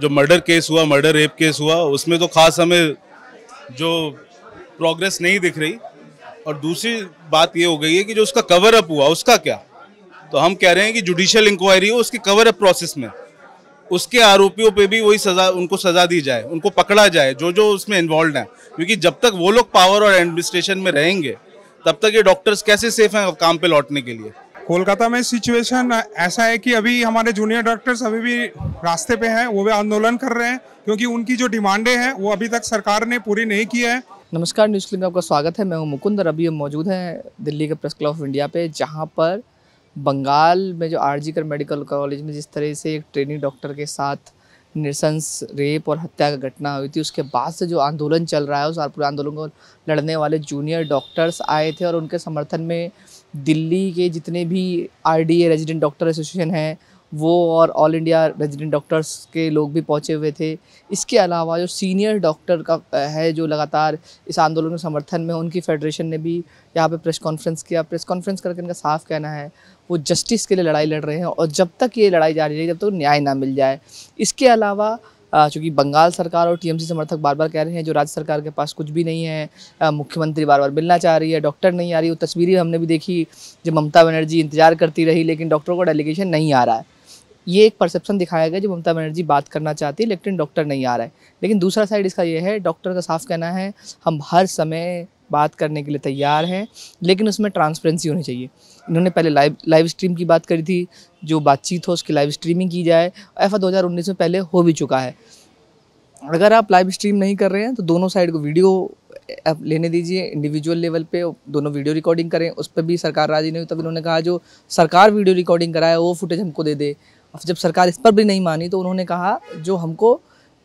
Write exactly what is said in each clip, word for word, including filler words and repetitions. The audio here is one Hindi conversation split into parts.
जो मर्डर केस हुआ, मर्डर रेप केस हुआ, उसमें तो खास हमें जो प्रोग्रेस नहीं दिख रही। और दूसरी बात ये हो गई है कि जो उसका कवर अप हुआ उसका क्या, तो हम कह रहे हैं कि जुडिशियल इंक्वायरी हो उसकी कवर अप प्रोसेस में, उसके आरोपियों पे भी वही सजा, उनको सजा दी जाए, उनको पकड़ा जाए जो जो उसमें इन्वॉल्व है। क्योंकि जब तक वो लोग पावर और एडमिनिस्ट्रेशन में रहेंगे तब तक ये डॉक्टर्स कैसे सेफ हैं काम पे लौटने के लिए। कोलकाता में सिचुएशन ऐसा है कि अभी हमारे जूनियर डॉक्टर्स अभी भी रास्ते पे हैं, वो भी आंदोलन कर रहे हैं क्योंकि उनकी जो डिमांडें हैं वो अभी तक सरकार ने पूरी नहीं की है। नमस्कार, न्यूज़क्लिक में आपका स्वागत है। मैं हूं मुकुंद और अभी हम मौजूद हैं दिल्ली के प्रेस क्लब ऑफ इंडिया पे, जहाँ पर बंगाल में जो आरजी कर मेडिकल कॉलेज में जिस तरह से एक ट्रेनी डॉक्टर के साथ नृशंस रेप और हत्या का घटना हुई थी, उसके बाद से जो आंदोलन चल रहा है, उस पूरे आंदोलन को लड़ने वाले जूनियर डॉक्टर्स आए थे और उनके समर्थन में दिल्ली के जितने भी आरडीए रेजिडेंट डॉक्टर एसोसिएशन हैं वो और ऑल इंडिया रेजिडेंट डॉक्टर्स के लोग भी पहुंचे हुए थे। इसके अलावा जो सीनियर डॉक्टर का है जो लगातार इस आंदोलन के समर्थन में, उनकी फेडरेशन ने भी यहाँ पे प्रेस कॉन्फ्रेंस किया। प्रेस कॉन्फ्रेंस करके इनका साफ कहना है वो जस्टिस के लिए लड़ाई लड़ रहे हैं और जब तक ये लड़ाई जारी रही जब तक न्याय ना मिल जाए। इसके अलावा चूँकि बंगाल सरकार और टीएमसी समर्थक बार बार कह रहे हैं जो राज्य सरकार के पास कुछ भी नहीं है, मुख्यमंत्री बार बार मिलना चाह रही है, डॉक्टर नहीं आ रही। वो तस्वीरें हमने भी देखी जब ममता बनर्जी इंतजार करती रही लेकिन डॉक्टरों का डेलीगेशन नहीं आ रहा है। ये एक परसेप्शन दिखाया गया जो ममता बनर्जी बात करना चाहती है लेकिन डॉक्टर नहीं आ रहा है। लेकिन दूसरा साइड इसका ये है, डॉक्टर का साफ कहना है हम हर समय बात करने के लिए तैयार हैं लेकिन उसमें ट्रांसपेरेंसी होनी चाहिए। इन्होंने पहले लाइव लाइव स्ट्रीम की बात करी थी, जो बातचीत हो उसकी लाइव स्ट्रीमिंग की जाए। ऐसा दो हज़ार उन्नीस में पहले हो भी चुका है। अगर आप लाइव स्ट्रीम नहीं कर रहे हैं तो दोनों साइड को वीडियो आप लेने दीजिए, इंडिविजुअल लेवल पे दोनों वीडियो रिकॉर्डिंग करें। उस पर भी सरकार राजी नहीं हुई, तब इन्होंने कहा जो सरकार वीडियो रिकॉर्डिंग कराए वो फुटेज हमको दे दे। जब सरकार इस पर भी नहीं मानी तो उन्होंने कहा जो हमको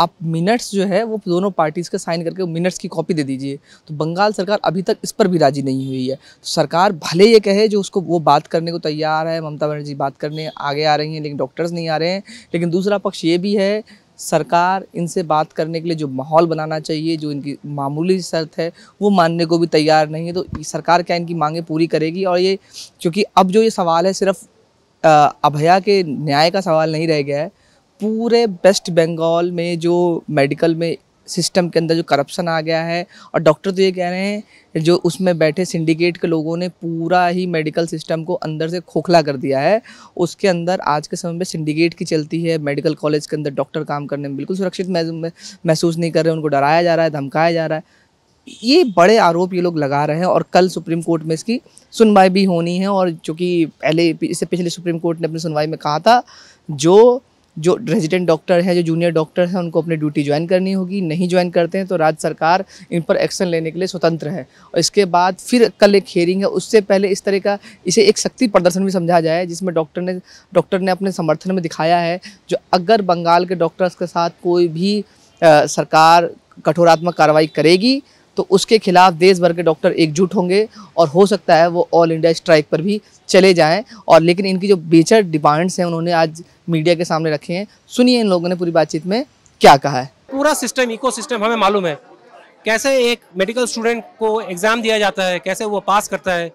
आप मिनट्स जो है वो दोनों पार्टीज़ के साइन करके मिनट्स की कॉपी दे दीजिए। तो बंगाल सरकार अभी तक इस पर भी राजी नहीं हुई है। तो सरकार भले ये कहे जो उसको वो बात करने को तैयार है, ममता बनर्जी बात करने आगे आ रही हैं लेकिन डॉक्टर्स नहीं आ रहे हैं, लेकिन दूसरा पक्ष ये भी है सरकार इनसे बात करने के लिए जो माहौल बनाना चाहिए, जो इनकी मामूली शर्त है वो मानने को भी तैयार नहीं है। तो सरकार क्या इनकी मांगें पूरी करेगी? और ये क्योंकि अब जो ये सवाल है सिर्फ अभया के न्याय का सवाल नहीं रह गया है, पूरे वेस्ट बंगाल में जो मेडिकल में सिस्टम के अंदर जो करप्शन आ गया है। और डॉक्टर तो ये कह रहे हैं जो उसमें बैठे सिंडिकेट के लोगों ने पूरा ही मेडिकल सिस्टम को अंदर से खोखला कर दिया है। उसके अंदर आज के समय में सिंडिकेट की चलती है, मेडिकल कॉलेज के अंदर डॉक्टर काम करने में बिल्कुल सुरक्षित महसूस नहीं कर रहे, उनको डराया जा रहा है, धमकाया जा रहा है। ये बड़े आरोप ये लोग लगा रहे हैं और कल सुप्रीम कोर्ट में इसकी सुनवाई भी होनी है। और चूँकि पहले इससे पिछले सुप्रीम कोर्ट ने अपनी सुनवाई में कहा था जो जो रेजिडेंट डॉक्टर हैं, जो जूनियर डॉक्टर हैं, उनको अपनी ड्यूटी ज्वाइन करनी होगी। नहीं ज्वाइन करते हैं तो राज्य सरकार इन पर एक्शन लेने के लिए स्वतंत्र है। और इसके बाद फिर कल एक हियरिंग है, उससे पहले इस तरह का इसे एक शक्ति प्रदर्शन भी समझा जाए जिसमें डॉक्टर ने डॉक्टर ने अपने समर्थन में दिखाया है जो अगर बंगाल के डॉक्टर्स के साथ कोई भी आ, सरकार कठोरात्मक कार्रवाई करेगी तो उसके खिलाफ देश भर के डॉक्टर एकजुट होंगे और हो सकता है वो ऑल इंडिया स्ट्राइक पर भी चले जाएं। और लेकिन इनकी जो बेचर डिमांड्स हैं उन्होंने आज मीडिया के सामने रखे हैं। सुनिए इन लोगों ने पूरी बातचीत में क्या कहा है। पूरा सिस्टम, इकोसिस्टम हमें मालूम है, कैसे एक मेडिकल स्टूडेंट को एग्ज़ाम दिया जाता है, कैसे वो पास करता है,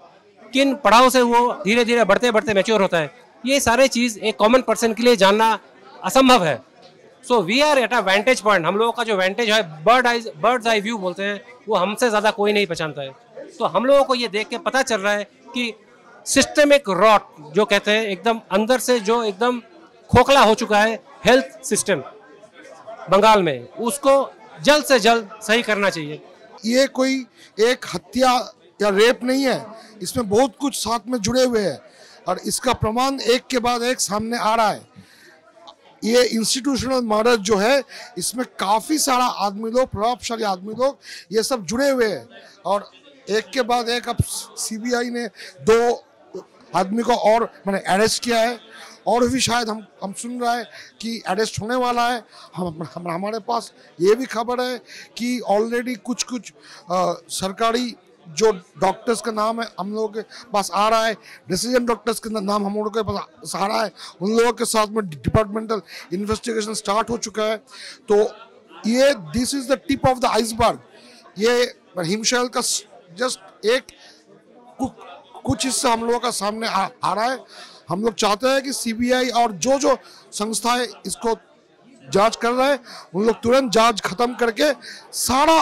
किन पड़ाव से वो धीरे धीरे बढ़ते बढ़ते मैच्योर होता है। ये सारे चीज़ एक कॉमन पर्सन के लिए जानना असंभव है। So we are at a vantage point. हम लोगों का जो वेंटेज है, bird eyes bird's eye view बोलते हैं, वो हमसे ज़्यादा कोई नहीं पहचानता है। तो हम लोगों को ये देख के पता चल रहा है कि सिस्टम एक रॉट जो कहते हैं, एकदम अंदर से जो एकदम खोखला हो चुका है हेल्थ सिस्टम बंगाल में, उसको जल्द से जल्द सही करना चाहिए। ये कोई एक हत्या या रेप नहीं है, इसमें बहुत कुछ साथ में जुड़े हुए हैं और इसका प्रमाण एक के बाद एक सामने आ रहा है। ये इंस्टीट्यूशनल मर्डर जो है इसमें काफ़ी सारा आदमी लोग, प्रभावशाली आदमी लोग ये सब जुड़े हुए हैं और एक के बाद एक। अब सीबीआई ने दो आदमी को और मैंने अरेस्ट किया है और भी शायद हम हम सुन रहा है कि अरेस्ट होने वाला है। हम, हम हमारे पास ये भी खबर है कि ऑलरेडी कुछ कुछ आ, सरकारी जो डॉक्टर्स का नाम है हम लोगों के पास आ रहा है, रेजिडेंट डॉक्टर्स का नाम हम लोगों के पास आ रहा है, उन लोगों के साथ में डिपार्टमेंटल इन्वेस्टिगेशन स्टार्ट हो चुका है। तो ये this is the tip of the iceberg. ये हिमशैल का जस्ट एक कुछ हिस्सा हम लोगों का सामने आ, आ रहा है। हम लोग चाहते हैं कि सीबीआई और जो जो संस्थाएं इसको जांच कर रहे हैं, उन लोग तुरंत जांच खत्म करके सारा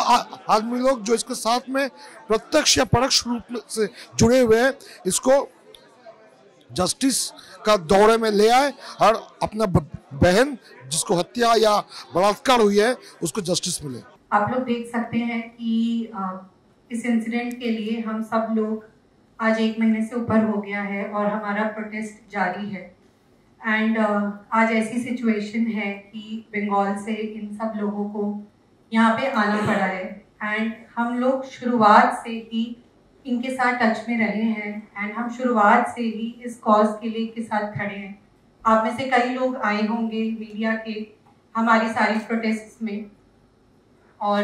आदमी लोग जो इसके साथ में प्रत्यक्ष या परोक्ष रूप से जुड़े हुए हैं इसको जस्टिस का दौरे में ले आए और अपना बहन जिसको हत्या या बलात्कार हुई है उसको जस्टिस मिले। आप लोग देख सकते हैं कि इस इंसिडेंट के लिए हम सब लोग आज एक महीने से ऊपर हो गया है और हमारा प्रोटेस्ट जारी है। एंड uh, आज ऐसी सिचुएशन है कि बंगाल से इन सब लोगों को यहाँ पे आना पड़ा है एंड हम लोग शुरुआत से ही इनके साथ टच में रहे हैं एंड हम शुरुआत से ही इस कॉज के लिए इनके साथ खड़े हैं। आप में से कई लोग आए होंगे मीडिया के हमारी सारी प्रोटेस्ट में और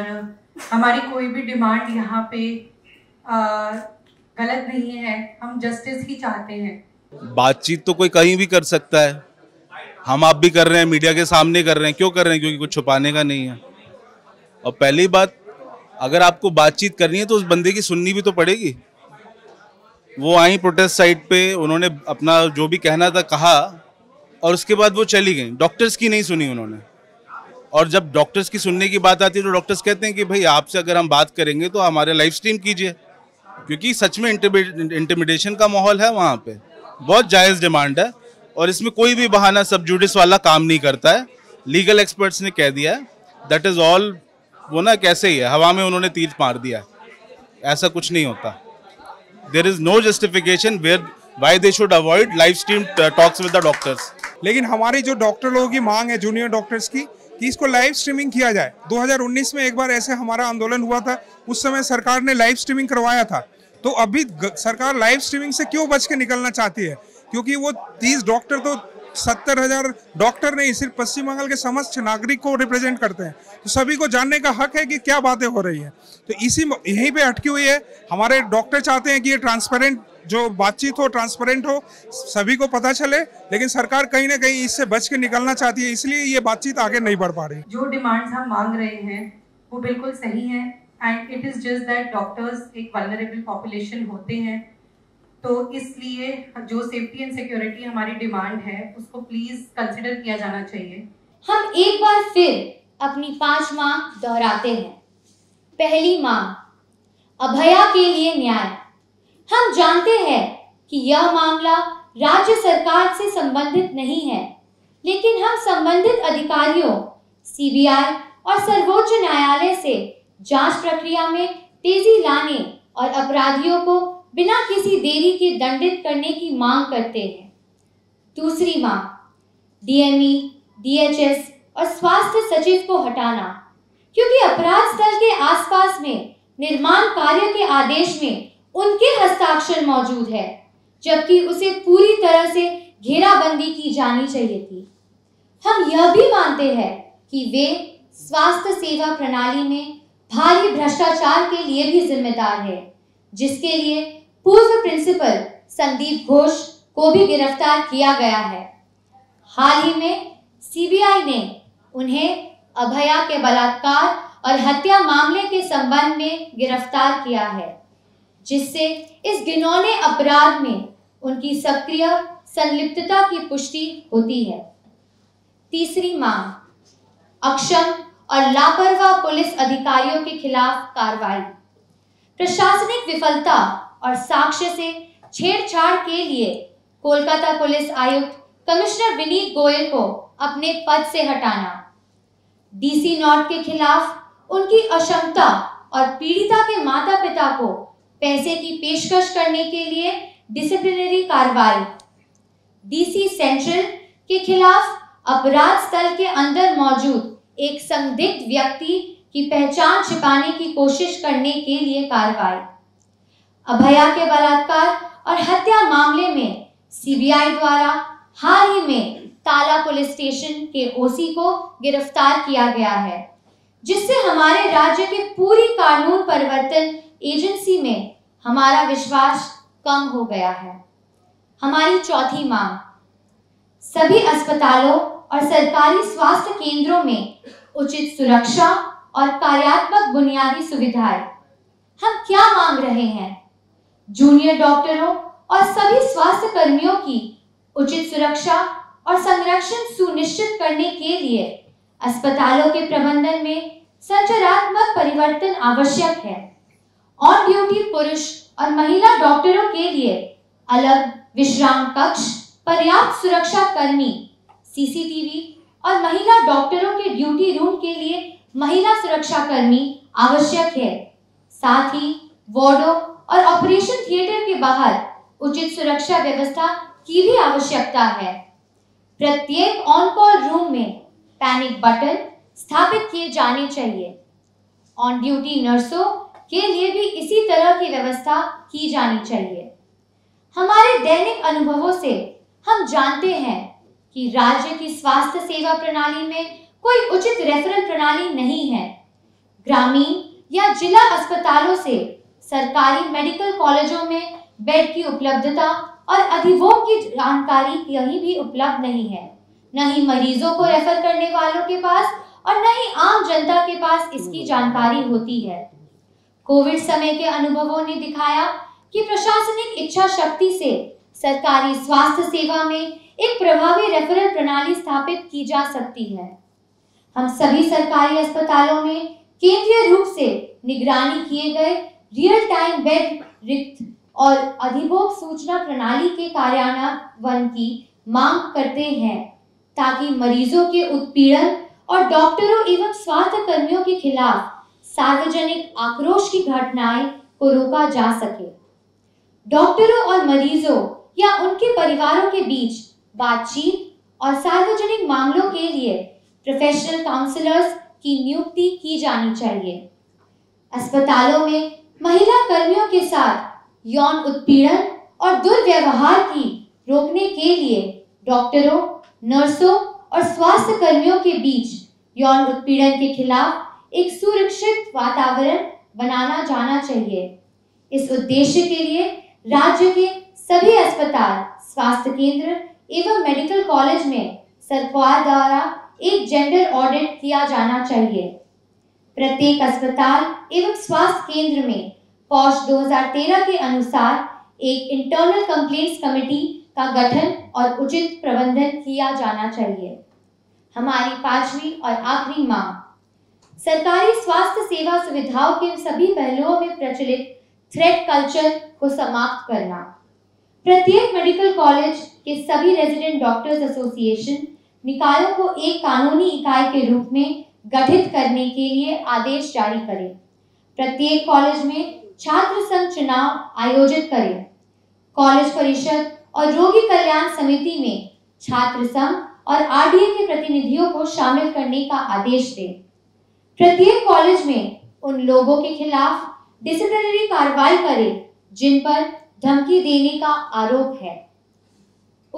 हमारी कोई भी डिमांड यहाँ पे uh, गलत नहीं है, हम जस्टिस ही चाहते हैं। बातचीत तो कोई कहीं भी कर सकता है, हम आप भी कर रहे हैं, मीडिया के सामने कर रहे हैं। क्यों कर रहे हैं? क्योंकि कुछ छुपाने का नहीं है। और पहली बात, अगर आपको बातचीत करनी है तो उस बंदे की सुननी भी तो पड़ेगी। वो आई प्रोटेस्ट साइट पे, उन्होंने अपना जो भी कहना था कहा और उसके बाद वो चली गई। डॉक्टर्स की नहीं सुनी उन्होंने। और जब डॉक्टर्स की सुनने की बात आती है तो डॉक्टर्स कहते हैं कि भाई आपसे अगर हम बात करेंगे तो हमारे लाइव स्ट्रीम कीजिए, क्योंकि सच में इंटिमिडेशन का माहौल है वहाँ पे। बहुत जायज़ डिमांड है और इसमें कोई भी बहाना सब जुडिस वाला काम नहीं करता है। लीगल एक्सपर्ट्स ने कह दिया है दैट इज़ ऑल, वो ना कैसे ही है, हवा में उन्होंने तीर मार दिया है। ऐसा कुछ नहीं होता। There is no justification where why they should avoid live stream talks with the doctors. लेकिन हमारी जो डॉक्टर लोगों की मांग है, जूनियर डॉक्टर्स की, कि इसको लाइव स्ट्रीमिंग किया जाए। दो हज़ार उन्नीस में एक बार ऐसे हमारा आंदोलन हुआ था, उस समय सरकार ने लाइव स्ट्रीमिंग करवाया था। तो अभी सरकार लाइव स्ट्रीमिंग से क्यों बच के निकलना चाहती है? क्योंकि वो तीस डॉक्टर तो सत्तर हज़ार डॉक्टर नहीं, सिर्फ पश्चिम बंगाल के समस्त नागरिक को रिप्रेजेंट करते हैं। तो सभी को जानने का हक है कि क्या बातें हो रही हैं। तो इसी यहीं पे अटकी हुई है। हमारे डॉक्टर चाहते हैं कि ये ट्रांसपेरेंट जो बातचीत हो, ट्रांसपेरेंट हो, सभी को पता चले, लेकिन सरकार कहीं ना कहीं इससे बच के निकलना चाहती है, इसलिए ये बातचीत आगे नहीं बढ़ पा रही। जो डिमांड्स हम मांग रहे हैं वो बिल्कुल सही है and it is just that doctors एक वल्नरेबल पॉपुलेशन होते हैं, तो इसलिए जो सेफ्टी एंड सिक्योरिटी हमारी डिमांड है उसको प्लीज कंसिडर किया जाना चाहिए। हम एक बार फिर अपनी पांच मांग दोहराते हैं। पहली मांग, अभया के लिए न्याय। हम जानते हैं कि यह मामला राज्य सरकार से संबंधित नहीं है, लेकिन हम संबंधित अधिकारियों, सीबीआई और सर्वोच्च न्यायालय से जांच प्रक्रिया में तेजी लाने और अपराधियों को बिना किसी देरी के दंडित करने की मांग करते हैं। दूसरी मांग, डीएमई, डीएचएस और स्वास्थ्य सचिव को हटाना, क्योंकि अपराध स्थल के आसपास में निर्माण कार्य के आदेश में उनके हस्ताक्षर मौजूद है, जबकि उसे पूरी तरह से घेराबंदी की जानी चाहिए थी। हम यह भी मानते हैं कि वे स्वास्थ्य सेवा प्रणाली में भारी भ्रष्टाचार के लिए भी जिम्मेदार है, जिसके लिए पूर्व प्रिंसिपल संदीप घोष को भी गिरफ्तार किया गया है। हाल ही में सीबीआई ने उन्हें अभया के बलात्कार और हत्या मामले के संबंध में गिरफ्तार किया है, जिससे इस घिनौने अपराध में उनकी सक्रिय संलिप्तता की पुष्टि होती है। तीसरी मांग, अक्षम और लापरवाह पुलिस अधिकारियों के खिलाफ कार्रवाई। प्रशासनिक विफलता और साक्ष्य से छेड़छाड़ के लिए कोलकाता पुलिस आयुक्त कमिश्नर विनीत गोयल को अपने पद से हटाना। डीसी नॉर्थ के खिलाफ उनकी अक्षमता और पीड़िता के माता पिता को पैसे की पेशकश करने के लिए डिसिप्लिनरी कार्रवाई। डीसी सेंट्रल के खिलाफ अपराध स्थल के अंदर मौजूद एक संदिग्ध व्यक्ति की पहचान छिपाने की कोशिश करने के लिए कार्रवाई। अभया के बलात्कार और हत्या मामले में सीबीआई द्वारा हाल ही में ताला पुलिस स्टेशन के ओसी को गिरफ्तार किया गया है, जिससे हमारे राज्य के पूरी कानून परिवर्तन एजेंसी में हमारा विश्वास कम हो गया है। हमारी चौथी मांग, सभी अस्पतालों और सरकारी स्वास्थ्य केंद्रों में उचित सुरक्षा और कार्यात्मक बुनियादी सुविधाएं। हम क्या मांग रहे हैं? जूनियर डॉक्टरों और सभी स्वास्थ्य कर्मियों की उचित सुरक्षा और संरक्षण सुनिश्चित करने के लिए अस्पतालों के प्रबंधन में संरचनात्मक परिवर्तन आवश्यक है। ऑन ड्यूटी पुरुष और महिला डॉक्टरों के लिए अलग विश्राम कक्ष, पर्याप्त सुरक्षा कर्मी, सीसीटीवी और महिला डॉक्टरों के ड्यूटी रूम के लिए महिला सुरक्षा कर्मी आवश्यक है। साथ ही वार्डों और ऑपरेशन थिएटर के बाहर उचित सुरक्षा व्यवस्था की भी आवश्यकता है। प्रत्येक ऑन कॉल रूम में पैनिक बटन स्थापित किए जाने चाहिए। ऑन ड्यूटी नर्सों के लिए भी इसी तरह की व्यवस्था की जानी चाहिए। हमारे दैनिक अनुभवों से हम जानते हैं कि राज्य की स्वास्थ्य सेवा प्रणाली में कोई उचित रेफरल प्रणाली नहीं है। ग्रामीण या जिला अस्पतालों से सरकारी मेडिकल कॉलेजों में बेड की उपलब्धता और अधिभोग की जानकारी कहीं भी उपलब्ध नहीं है। न ही मरीजों को रेफर करने वालों के पास और न ही आम जनता के पास इसकी जानकारी होती है। कोविड समय के अनुभवों ने दिखाया कि प्रशासनिक इच्छा शक्ति से सरकारी स्वास्थ्य सेवा में एक प्रभावी रेफरल प्रणाली स्थापित की जा सकती है। हम सभी सरकारी अस्पतालों में केंद्रीय रूप से निगरानी किए गए रियल टाइम बेड रिक्त और अधिभोग सूचना प्रणाली के कार्यान्वयन की मांग करते हैं, ताकि मरीजों के उत्पीड़न और डॉक्टरों एवं स्वास्थ्य कर्मियों के खिलाफ सार्वजनिक आक्रोश की घटनाएं को रोका जा सके। डॉक्टरों और मरीजों या उनके परिवारों के बीच बातचीत और सार्वजनिक मामलों के लिए प्रोफेशनल काउंसलर्स की नियुक्ति की जानी चाहिए। अस्पतालों में महिला कर्मियों के साथ यौन उत्पीड़न और दुर्व्यवहार की रोकने के लिए डॉक्टरों, नर्सों और स्वास्थ्य कर्मियों के बीच यौन उत्पीड़न के खिलाफ एक सुरक्षित वातावरण बनाना जाना चाहिए। इस उद्देश्य के लिए राज्य के सभी अस्पताल, स्वास्थ्य केंद्र एवं मेडिकल कॉलेज में सरकार द्वारा एक जेंडर ऑडिट किया जाना चाहिए। प्रत्येक अस्पताल एवं स्वास्थ्य केंद्र में पॉश दो हज़ार तेरह के अनुसार एक इंटरनल कंप्लेंट्स कमेटी का गठन और उचित प्रबंधन किया जाना चाहिए। हमारी पांचवी और आखिरी मांग सरकारी स्वास्थ्य सेवा सुविधाओं के सभी पहलुओं में प्रचलित थ्रेट कल्चर को समाप्त करना। प्रत्येक मेडिकल कॉलेज के सभी रेजिडेंट डॉक्टर्स एसोसिएशन निकायों को एक कानूनी इकाई के रूप में गठित करने के लिए आदेश जारी करें। प्रत्येक कॉलेज में छात्र संघ चुनाव आयोजित करें। कॉलेज परिषद और रोगी कल्याण समिति में छात्र संघ और आरडीए के प्रतिनिधियों को शामिल करने का आदेश दें। प्रत्येक कॉलेज में उन लोगों के खिलाफ डिसिप्लिनरी कार्रवाई करें जिन पर धमकी देने का आरोप है।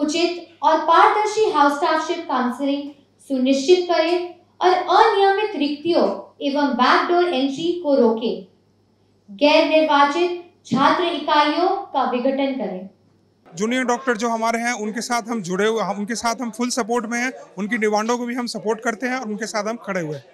उचित और पारदर्शी हाउस स्टाफशिप काउंसलिंग सुनिश्चित करें और अनियमित रिक्तियों एवं बैकडोर एंट्री को रोकें। गैर निर्वाचित छात्र इकाइयों का विघटन करें। जूनियर डॉक्टर जो हमारे हैं उनके साथ हम जुड़े हुए, उनके साथ हम फुल सपोर्ट में हैं, उनकी डिमांडों को भी हम सपोर्ट करते हैं और उनके साथ हम खड़े हुए हैं।